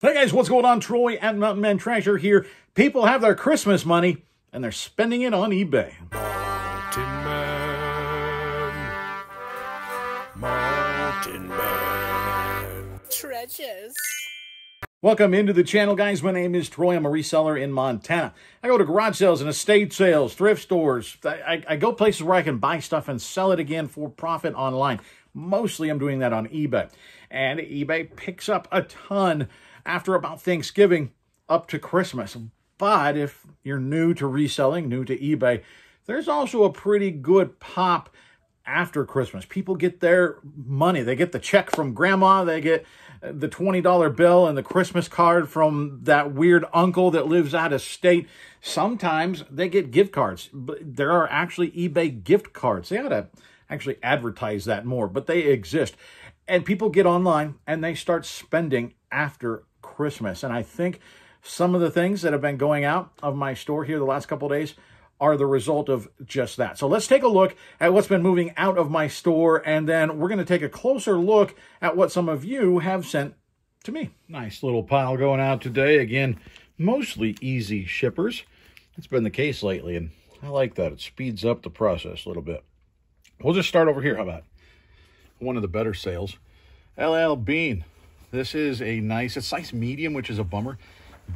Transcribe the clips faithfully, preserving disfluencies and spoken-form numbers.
Hey guys, what's going on? Troy at Mountain Man Treasure here. People have their Christmas money and they're spending it on eBay. Mountain Man. Mountain Man. Treasures. Welcome into the channel, guys. My name is Troy. I'm a reseller in Montana. I go to garage sales and estate sales, thrift stores. I, I, I go places where I can buy stuff and sell it again for profit online. Mostly I'm doing that on eBay. And eBay picks up a ton after about Thanksgiving up to Christmas. But if you're new to reselling, new to eBay, there's also a pretty good pop after Christmas. People get their money. They get the check from grandma. They get the twenty dollar bill and the Christmas card from that weird uncle that lives out of state. Sometimes they get gift cards. There are actually eBay gift cards. They ought to actually advertise that more, but they exist. And people get online and they start spending after Christmas. And I think some of the things that have been going out of my store here the last couple of days are the result of just that. So let's take a look at what's been moving out of my store. And then we're going to take a closer look at what some of you have sent to me. Nice little pile going out today. Again, mostly easy shippers. It's been the case lately. And I like that. It speeds up the process a little bit. We'll just start over here. How about one of the better sales? L L. Bean. This is a nice, it's size medium, which is a bummer,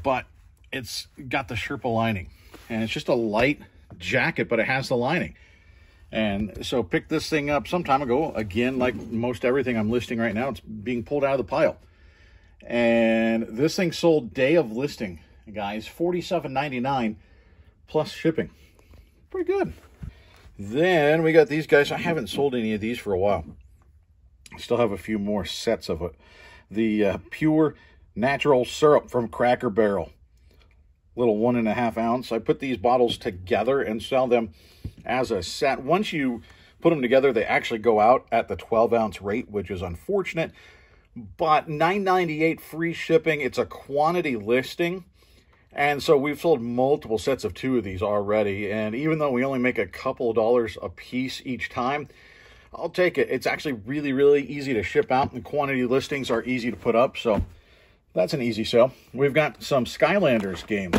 but it's got the Sherpa lining. And it's just a light jacket, but it has the lining. And so picked this thing up some time ago. Again, like most everything I'm listing right now, it's being pulled out of the pile. And this thing sold day of listing, guys, forty-seven ninety-nine plus shipping. Pretty good. Then we got these guys. I haven't sold any of these for a while. I still have a few more sets of it. The uh, pure natural syrup from Cracker Barrel. Little one and a half ounce. I put these bottles together and sell them as a set. Once you put them together, they actually go out at the twelve ounce rate, which is unfortunate. But nine ninety-eight free shipping. It's a quantity listing. And so we've sold multiple sets of two of these already. And even though we only make a couple of dollars a piece each time, I'll take it. It's actually really, really easy to ship out. And quantity listings are easy to put up. So that's an easy sale. We've got some Skylanders games.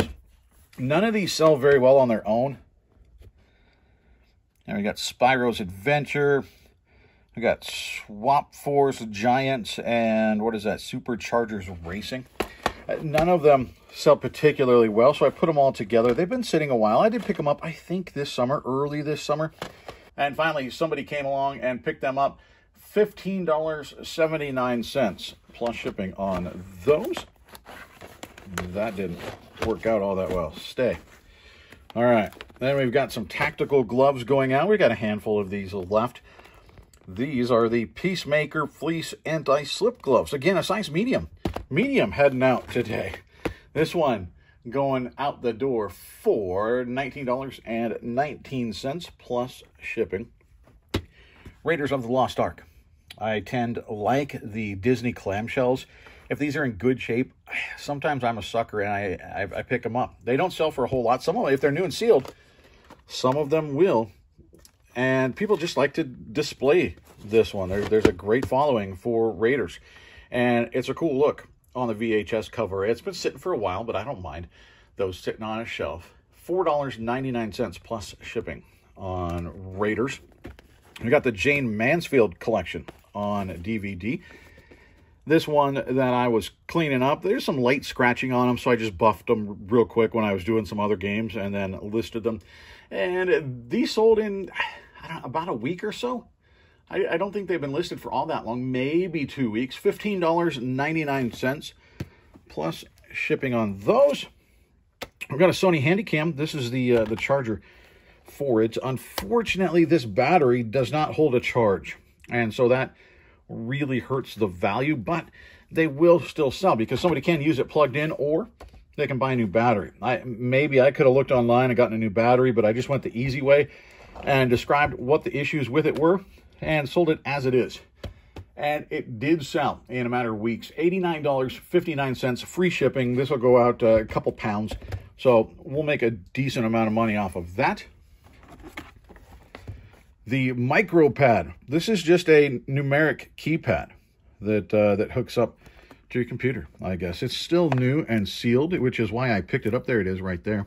None of these sell very well on their own. And we got Spyro's Adventure. We got Swap Force, Giants, and what is that? Super Chargers Racing. None of them sell particularly well, so I put them all together. They've been sitting a while. I did pick them up, I think, this summer, early this summer. And finally, somebody came along and picked them up. fifteen seventy-nine plus shipping on those. That didn't work out all that well. Stay. All right. Then we've got some tactical gloves going out. We've got a handful of these left. These are the Peacemaker Fleece Anti-Slip Gloves. Again, a size medium. Medium heading out today. This one going out the door for nineteen nineteen plus shipping. Raiders of the Lost Ark. I tend to like the Disney clamshells. If these are in good shape, sometimes I'm a sucker and I, I, I pick them up. They don't sell for a whole lot. Some of them, if they're new and sealed, some of them will. And people just like to display this one. There, there's a great following for Raiders. And it's a cool look on the V H S cover. It's been sitting for a while, but I don't mind those sitting on a shelf. four ninety-nine plus shipping on Raiders. We got the Jane Mansfield collection on D V D. This one that I was cleaning up, there's some light scratching on them, so I just buffed them real quick when I was doing some other games and then listed them. And these sold in I don't know, about a week or so. I, I don't think they've been listed for all that long, maybe two weeks. fifteen ninety-nine plus shipping on those. We've got a Sony Handycam. This is the uh, the charger for it. Unfortunately, this battery does not hold a charge, and so that really hurts the value, but they will still sell because somebody can use it plugged in or they can buy a new battery. I maybe I could have looked online and gotten a new battery, but I just went the easy way and described what the issues with it were and sold it as it is. And it did sell in a matter of weeks. eighty-nine fifty-nine free shipping. This will go out a couple pounds, so we'll make a decent amount of money off of that. The micro pad. This is just a numeric keypad that uh, that hooks up to your computer, I guess. It's still new and sealed, which is why I picked it up. There it is right there.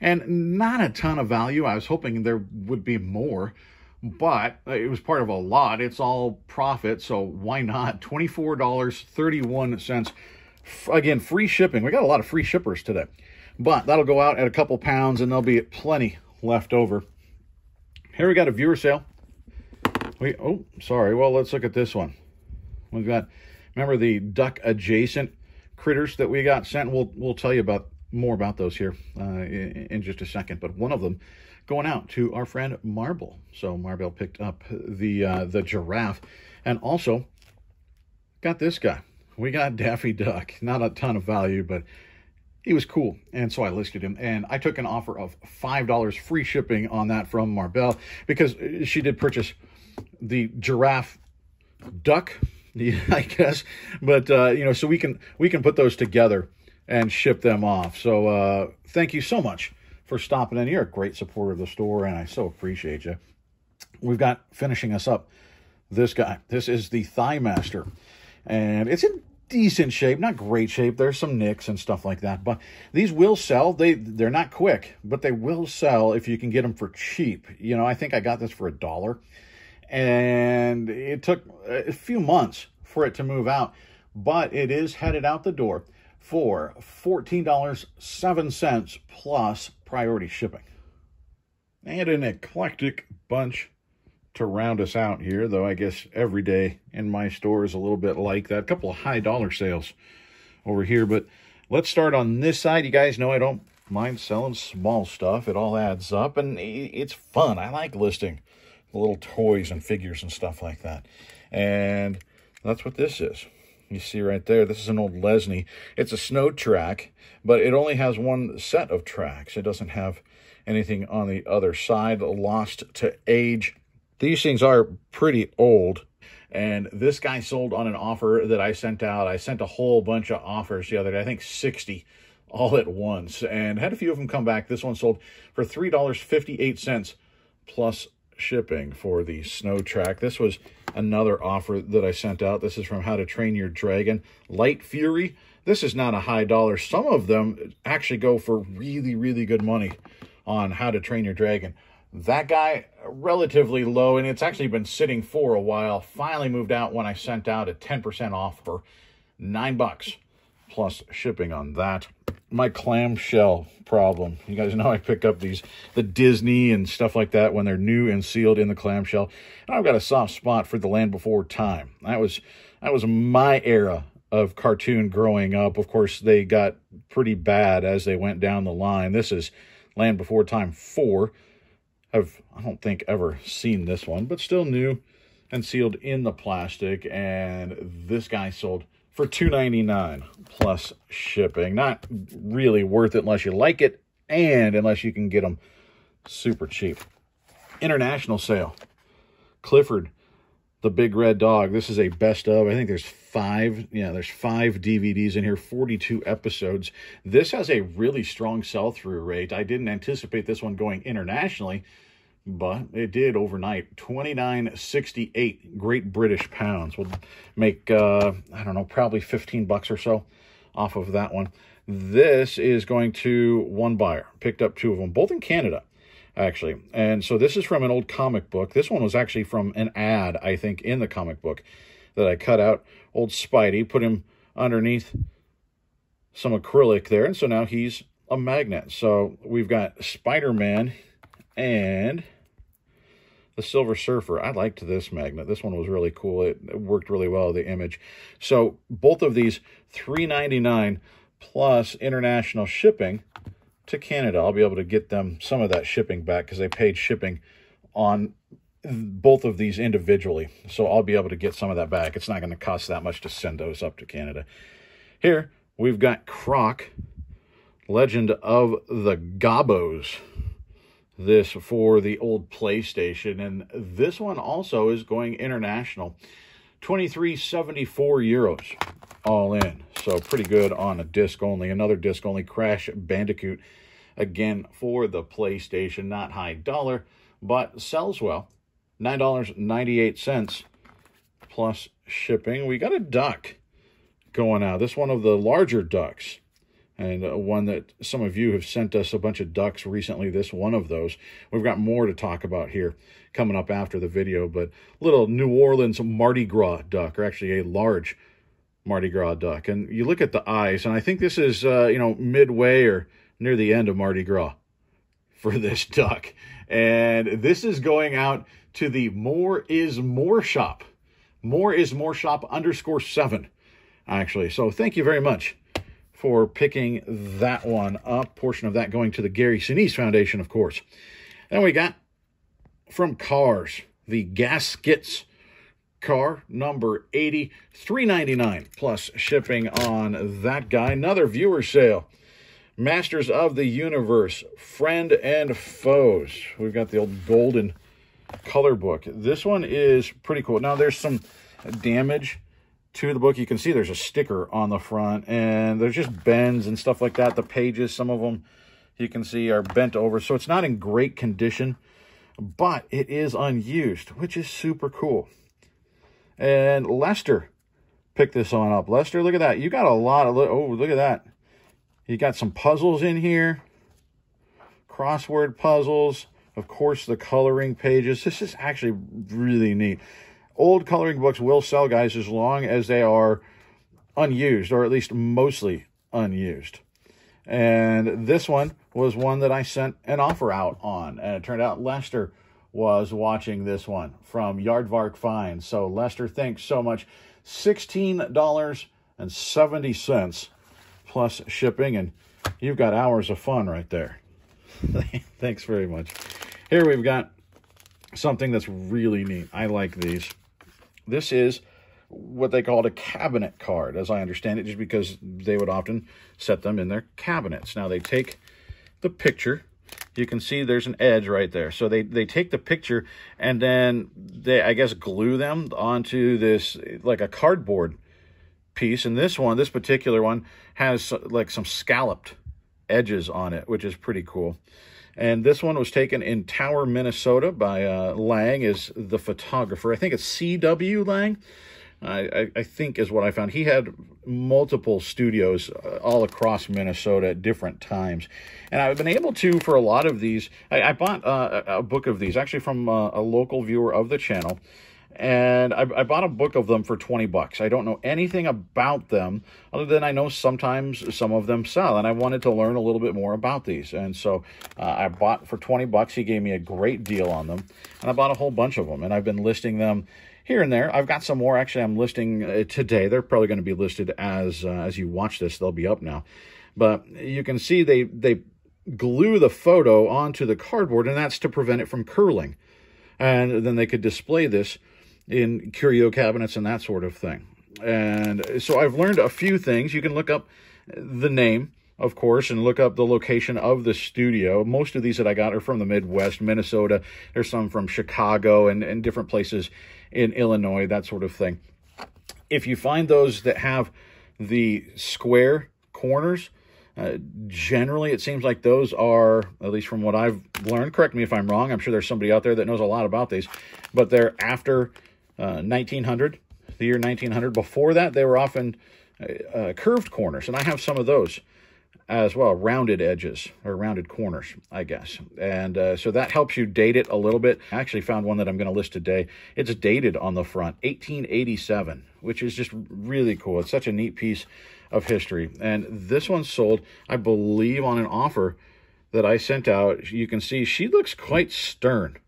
And not a ton of value. I was hoping there would be more, but it was part of a lot. It's all profit, so why not? twenty-four dollars and thirty-one cents. Again, free shipping. We got a lot of free shippers today. But that'll go out at a couple pounds, and there'll be plenty left over. Here we got a viewer sale. We, oh, sorry. Well, let's look at this one. We've got, remember the duck-adjacent critters that we got sent? We'll, we'll tell you about more about those here uh, in, in just a second. But one of them going out to our friend Marble. So Marble picked up the, uh, the giraffe. And also got this guy. We got Daffy Duck. Not a ton of value, but he was cool, and so I listed him, and I took an offer of five dollars free shipping on that from Marbelle, because she did purchase the giraffe duck, I guess, but, uh, you know, so we can we can put those together and ship them off. So uh, thank you so much for stopping in. You're a great supporter of the store, and I so appreciate you. We've got, finishing us up, this guy. This is the Thighmaster, and it's in decent shape, not great shape. There's some nicks and stuff like that, but these will sell. They, they're not quick, but they will sell if you can get them for cheap. You know, I think I got this for a dollar, and it took a few months for it to move out, but it is headed out the door for fourteen dollars and seven cents plus priority shipping. And an eclectic bunch to round us out here, though I guess every day in my store is a little bit like that. A couple of high dollar sales over here, but let's start on this side. You guys know I don't mind selling small stuff. It all adds up, and it's fun. I like listing the little toys and figures and stuff like that, and that's what this is. You see right there, this is an old Lesney. It's a snow track, but it only has one set of tracks. It doesn't have anything on the other side. Lost to age. These things are pretty old, and this guy sold on an offer that I sent out. I sent a whole bunch of offers the other day, I think sixty all at once, and had a few of them come back. This one sold for three dollars and fifty-eight cents plus shipping for the snow track. This was another offer that I sent out. This is from How to Train Your Dragon. Light Fury. This is not a high dollar. Some of them actually go for really, really good money on How to Train Your Dragon. That guy, relatively low, and it's actually been sitting for a while. Finally moved out when I sent out a ten percent offer, nine bucks plus shipping on that. My clamshell problem. You guys know I pick up these, the Disney and stuff like that when they're new and sealed in the clamshell. And I've got a soft spot for the Land Before Time. That was, that was my era of cartoon growing up. Of course, they got pretty bad as they went down the line. This is Land Before Time four. I've, I don't think, ever seen this one, but still new and sealed in the plastic. And this guy sold for two ninety-nine plus shipping. Not really worth it unless you like it and unless you can get them super cheap. International sale. Clifford the Big Red Dog. This is a best of. I think there's five. Yeah, there's five D V Ds in here, forty-two episodes. This has a really strong sell-through rate. I didn't anticipate this one going internationally, but it did overnight. twenty-nine sixty-eight Great British pounds. We'll make, uh, I don't know, probably fifteen bucks or so off of that one. This is going to one buyer. Picked up two of them, both in Canada, actually. And so this is from an old comic book. This one was actually from an ad, I think, in the comic book that I cut out. Old Spidey, put him underneath some acrylic there, and so now he's a magnet. So we've got Spider-Man and the Silver Surfer. I liked this magnet. This one was really cool. It worked really well, the image. So both of these, three ninety-nine plus international shipping to Canada. I'll be able to get them some of that shipping back because they paid shipping on both of these individually. So I'll be able to get some of that back. It's not going to cost that much to send those up to Canada. Here we've got Croc, Legend of the Gobos. This for the old PlayStation. And this one also is going international. twenty-three seventy-four euros all in. So pretty good on a disc only. Another disc only, Crash Bandicoot. Again, for the PlayStation, not high dollar, but sells well. nine dollars and ninety-eight cents plus shipping. We got a duck going out. This one of the larger ducks, and uh, one that some of you have sent us a bunch of ducks recently. This one of those. We've got more to talk about here coming up after the video, but little New Orleans Mardi Gras duck, or actually a large Mardi Gras duck. And you look at the eyes, and I think this is, uh, you know, midway or near the end of Mardi Gras for this duck. And this is going out to the More Is More shop. More Is More shop underscore seven, actually. So thank you very much for picking that one up. Portion of that going to the Gary Sinise Foundation, of course. Then we got from Cars, the Gaskets car, number eighty, three ninety-nine plus shipping on that guy. Another viewer sale. Masters of the Universe, Friend and Foes. We've got the old golden color book. This one is pretty cool. Now, there's some damage to the book. You can see there's a sticker on the front, and there's just bends and stuff like that. The pages, some of them, you can see are bent over. So it's not in great condition, but it is unused, which is super cool. And Lester picked this one up. Lester, look at that. You got a lot of... Oh, look at that. You got some puzzles in here. Crossword puzzles. Of course, the coloring pages. This is actually really neat. Old coloring books will sell, guys, as long as they are unused, or at least mostly unused. And this one was one that I sent an offer out on. And it turned out Lester was watching this one from Yardvark Finds. So, Lester, thanks so much. sixteen dollars and seventy cents plus shipping, and you've got hours of fun right there. Thanks very much. Here we've got something that's really neat. I like these. This is what they called a cabinet card, as I understand it, just because they would often set them in their cabinets. Now, they take the picture. You can see there's an edge right there. So they, they take the picture, and then they, I guess, glue them onto this, like a cardboard piece. And this one, this particular one, has like some scalloped edges on it, which is pretty cool. And this one was taken in Tower, Minnesota by uh, Lang, is the photographer. I think it's C W Lang, I, I, I think is what I found. He had multiple studios all across Minnesota at different times. And I've been able to, for a lot of these, I, I bought uh, a book of these, actually from a, a local viewer of the channel. And I, I bought a book of them for twenty bucks. I don't know anything about them, other than I know sometimes some of them sell. And I wanted to learn a little bit more about these. And so uh, I bought for twenty bucks. He gave me a great deal on them. And I bought a whole bunch of them. And I've been listing them here and there. I've got some more. Actually, I'm listing uh, today. They're probably going to be listed as, uh, as you watch this. They'll be up now. But you can see they, they glue the photo onto the cardboard. And that's to prevent it from curling. And then they could display this in curio cabinets and that sort of thing. And so I've learned a few things. You can look up the name, of course, and look up the location of the studio. Most of these that I got are from the Midwest, Minnesota. There's some from Chicago and, and different places in Illinois, that sort of thing. If you find those that have the square corners, uh, generally it seems like those are, at least from what I've learned, correct me if I'm wrong, I'm sure there's somebody out there that knows a lot about these, but they're after... Uh, nineteen hundred, the year nineteen hundred. Before that, they were often uh, uh, curved corners, and I have some of those as well, rounded edges, or rounded corners, I guess. And uh, so that helps you date it a little bit. I actually found one that I'm going to list today. It's dated on the front, eighteen eighty-seven, which is just really cool. It's such a neat piece of history. And this one sold, I believe, on an offer that I sent out. You can see she looks quite stern.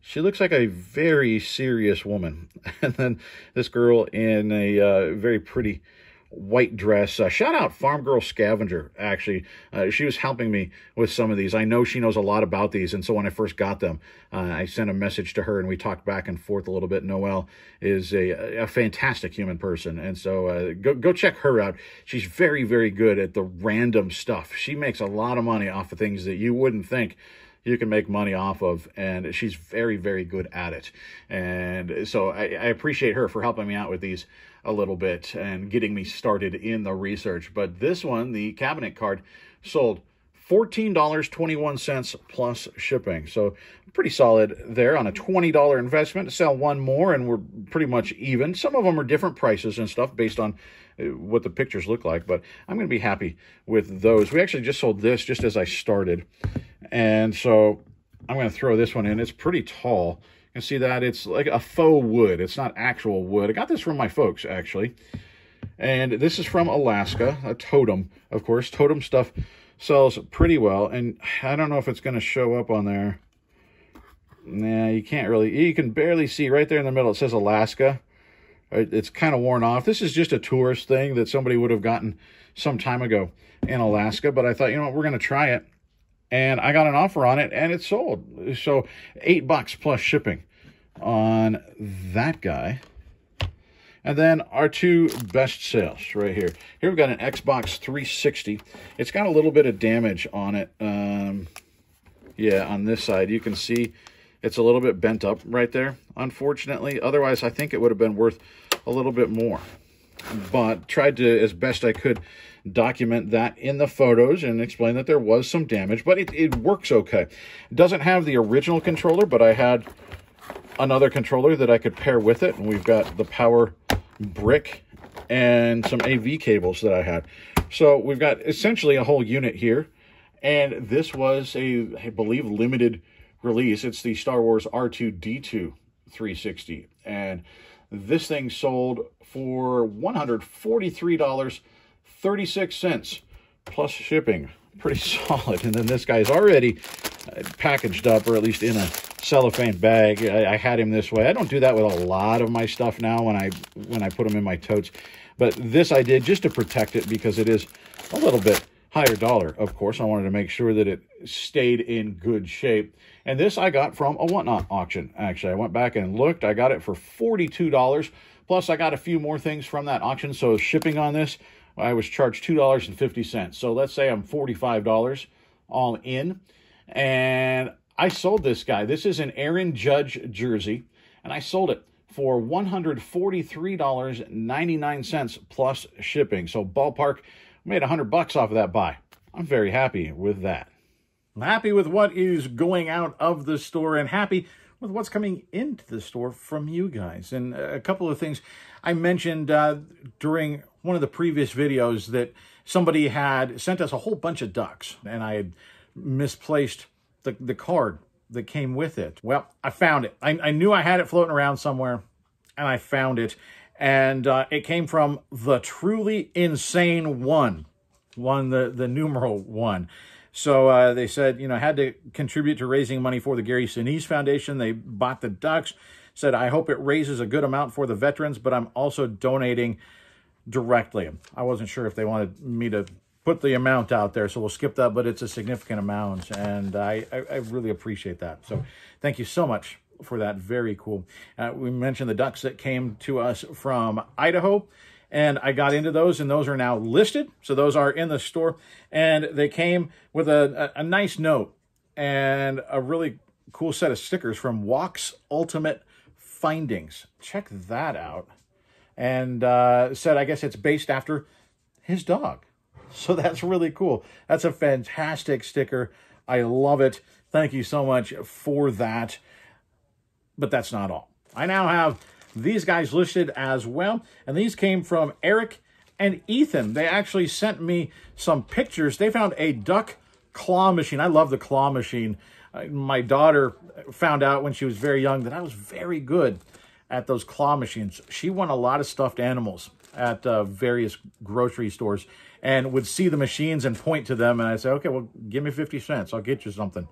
She looks like a very serious woman. And then this girl in a uh, very pretty white dress. Uh, shout out Farm Girl Scavenger, actually. Uh, she was helping me with some of these. I know she knows a lot about these. And so when I first got them, uh, I sent a message to her and we talked back and forth a little bit. Noelle is a, a fantastic human person. And so uh, go, go check her out. She's very, very good at the random stuff. She makes a lot of money off of things that you wouldn't think you can make money off of, and she's very, very good at it. And so I, I appreciate her for helping me out with these a little bit and getting me started in the research. But this one, the cabinet card, sold fourteen dollars and twenty-one cents plus shipping. So pretty solid there on a twenty dollar investment. Sell one more and we're pretty much even. Some of them are different prices and stuff based on what the pictures look like, but I'm going to be happy with those. We actually just sold this just as I started, and so I'm going to throw this one in. It's pretty tall. You can see that it's like a faux wood. It's not actual wood. I got this from my folks, actually, and this is from Alaska, a totem, of course. Totem stuff sells pretty well, and I don't know if it's going to show up on there. Nah, you can't really, you can barely see right there in the middle. It says Alaska. It's kind of worn off. This is just a tourist thing that somebody would have gotten some time ago in Alaska, but I thought, you know what, we're going to try it. And I got an offer on it, and it sold. So eight bucks plus shipping on that guy. And then our two best sales right here. Here we've got an Xbox three sixty. It's got a little bit of damage on it. Um, yeah, on this side, you can see it's a little bit bent up right there, unfortunately. Otherwise, I think it would have been worth a little bit more. But tried to, as best I could, document that in the photos and explain that there was some damage. But it, it works okay. It doesn't have the original controller, but I had another controller that I could pair with it. And we've got the power brick and some A V cables that I had. So we've got essentially a whole unit here. And this was a, I believe, limited release. It's the Star Wars R two D two three sixty. And this thing sold for one hundred forty-three dollars and thirty-six cents plus shipping. Pretty solid. And then this guy's already packaged up, or at least in a cellophane bag. I, I had him this way. I don't do that with a lot of my stuff now when I when I put them in my totes. But this I did just to protect it because it is a little bit higher dollar, of course. I wanted to make sure that it stayed in good shape. And this I got from a Whatnot auction, actually. I went back and looked. I got it for forty-two dollars. Plus, I got a few more things from that auction. So shipping on this, I was charged two dollars and fifty cents. So let's say I'm forty-five dollars all in. And I sold this guy. This is an Aaron Judge jersey. And I sold it for one hundred forty-three dollars and ninety-nine cents plus shipping. So ballpark, made one hundred bucks off of that buy. I'm very happy with that. I'm happy with what is going out of the store and happy with what's coming into the store from you guys. And a couple of things I mentioned uh, during one of the previous videos that somebody had sent us a whole bunch of ducks, and I had misplaced the, the card that came with it. Well, I found it. I, I knew I had it floating around somewhere, and I found it. And uh, it came from the Truly Insane One, one the, the numeral one. So uh, they said, you know, had to contribute to raising money for the Gary Sinise Foundation. They bought the ducks, said, I hope it raises a good amount for the veterans, but I'm also donating directly. I wasn't sure if they wanted me to put the amount out there, so we'll skip that, but it's a significant amount, and I, I, I really appreciate that. So thank you so much for that. Very cool. Uh, we mentioned the ducks that came to us from Idaho, and I got into those, and those are now listed. So those are in the store, and they came with a, a, a nice note and a really cool set of stickers from Walk's Ultimate Findings. Check that out. And uh, said, I guess it's based after his dog. So that's really cool. That's a fantastic sticker. I love it. Thank you so much for that. But that's not all. I now have these guys listed as well. And these came from Eric and Ethan. They actually sent me some pictures. They found a duck claw machine. I love the claw machine. Uh, my daughter found out when she was very young that I was very good at those claw machines. She won a lot of stuffed animals at uh, various grocery stores and would see the machines and point to them. And I'd say, okay, well, give me fifty cents. I'll get you something.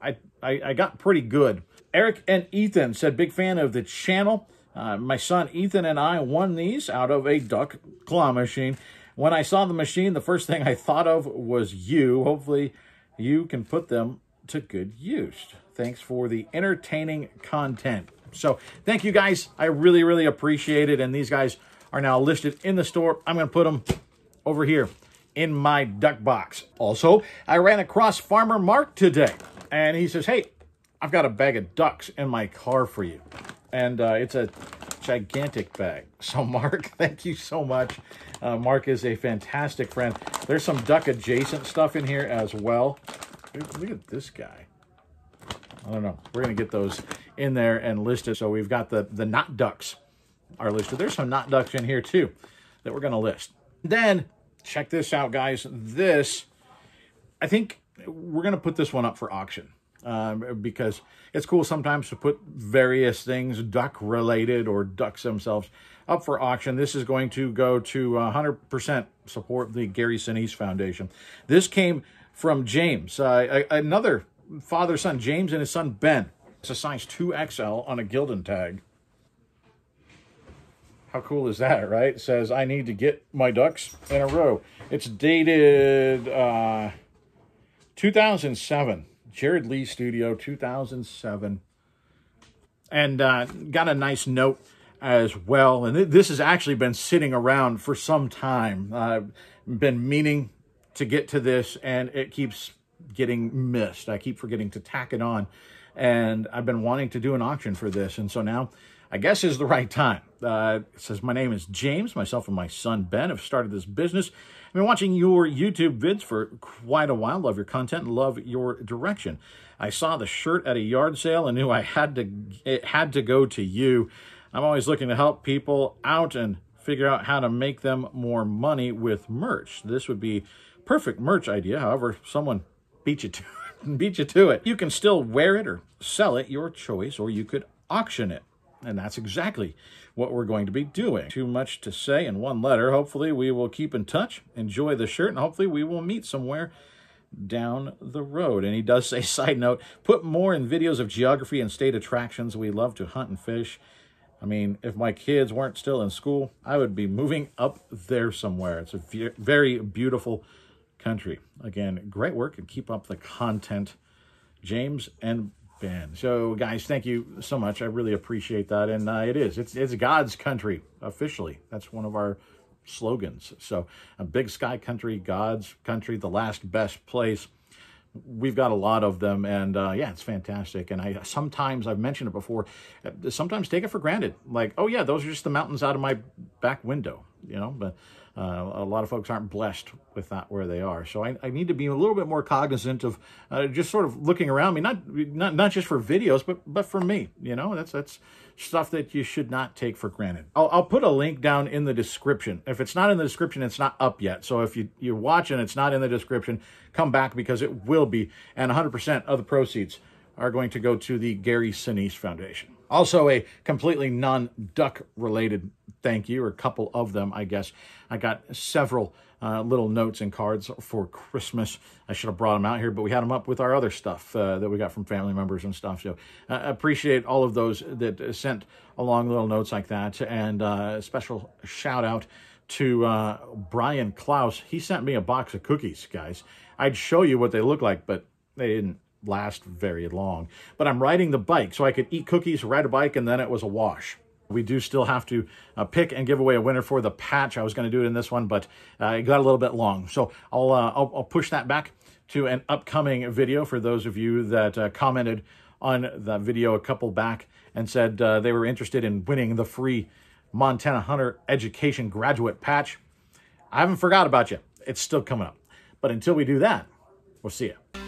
I, I, I got pretty good. Eric and Ethan said, big fan of the channel. Uh, my son Ethan and I won these out of a duck claw machine. When I saw the machine, the first thing I thought of was you. Hopefully you can put them to good use. Thanks for the entertaining content. So thank you guys. I really, really appreciate it. And these guys are now listed in the store. I'm going to put them over here in my duck box. Also, I ran across Farmer Mark today, and he says, hey, I've got a bag of ducks in my car for you. And uh, it's a gigantic bag. So, Mark, thank you so much. Uh, Mark is a fantastic friend. There's some duck-adjacent stuff in here as well. Dude, look at this guy. I don't know. We're going to get those in there and listed. So we've got the, the not ducks are listed. There's some not ducks in here, too. that we're going to list. Then, check this out, guys. This, I think we're going to put this one up for auction. Um, because it's cool sometimes to put various things duck-related or ducks themselves up for auction. This is going to go to one hundred percent support the Gary Sinise Foundation. This came from James, uh, another father-son, James and his son, Ben. It's a size two X L on a Gildan tag. How cool is that, right? It says, I need to get my ducks in a row. It's dated uh, two thousand seven. Jared Lee Studio, two thousand seven. And uh, got a nice note as well. And th this has actually been sitting around for some time. Uh, been meaning to get to this, and it keeps getting missed. I keep forgetting to tack it on. And I've been wanting to do an auction for this. And so now, I guess, is the right time. Uh, it says, my name is James. Myself and my son, Ben, have started this business. I've been watching your YouTube vids for quite a while. Love your content. Love your direction. I saw the shirt at a yard sale and knew I had to, it had to go to you. I'm always looking to help people out and figure out how to make them more money with merch. This would be perfect merch idea. However, someone beat you to it. beat you to it. You can still wear it or sell it, your choice, or you could auction it. And that's exactly what we're going to be doing. Too much to say in one letter. Hopefully we will keep in touch, enjoy the shirt, and hopefully we will meet somewhere down the road. And he does say, side note, put more in videos of geography and state attractions. We love to hunt and fish. I mean, if my kids weren't still in school, I would be moving up there somewhere. It's a very beautiful country. Again, great work, and keep up the content, James and Ben. So, guys, thank you so much. I really appreciate that. And uh, it is. It's, it's God's country, officially. That's one of our slogans. So, a big sky country, God's country, the last best place. We've got a lot of them. And, uh, yeah, it's fantastic. And I sometimes, I've mentioned it before, sometimes take it for granted. Like, oh, yeah, those are just the mountains out of my back window, you know. But uh, a lot of folks aren't blessed with that where they are. So I, I need to be a little bit more cognizant of uh, just sort of looking around me, not not not just for videos, but but for me, you know. That's that's stuff that you should not take for granted. I'll, I'll put a link down in the description. If it's not in the description, it's not up yet. So if you, you're watching, it's not in the description, come back, because it will be. And one hundred percent of the proceeds are going to go to the Gary Sinise Foundation. Also, a completely non-duck-related thank you, or a couple of them, I guess. I got several uh, little notes and cards for Christmas. I should have brought them out here, but we had them up with our other stuff uh, that we got from family members and stuff. So I uh, appreciate all of those that sent along little notes like that. And uh, a special shout-out to uh, Brian Klaus. He sent me a box of cookies, guys. I'd show you what they look like, but they didn't last very long. But I'm riding the bike, so I could eat cookies, ride a bike, and then it was a wash. We do still have to uh, pick and give away a winner for the patch. I was going to do it in this one, but uh, it got a little bit long. So I'll, uh, I'll, I'll push that back to an upcoming video for those of you that uh, commented on the video a couple back and said uh, they were interested in winning the free Montana Hunter Education Graduate patch. I haven't forgot about you. It's still coming up. But until we do that, we'll see you.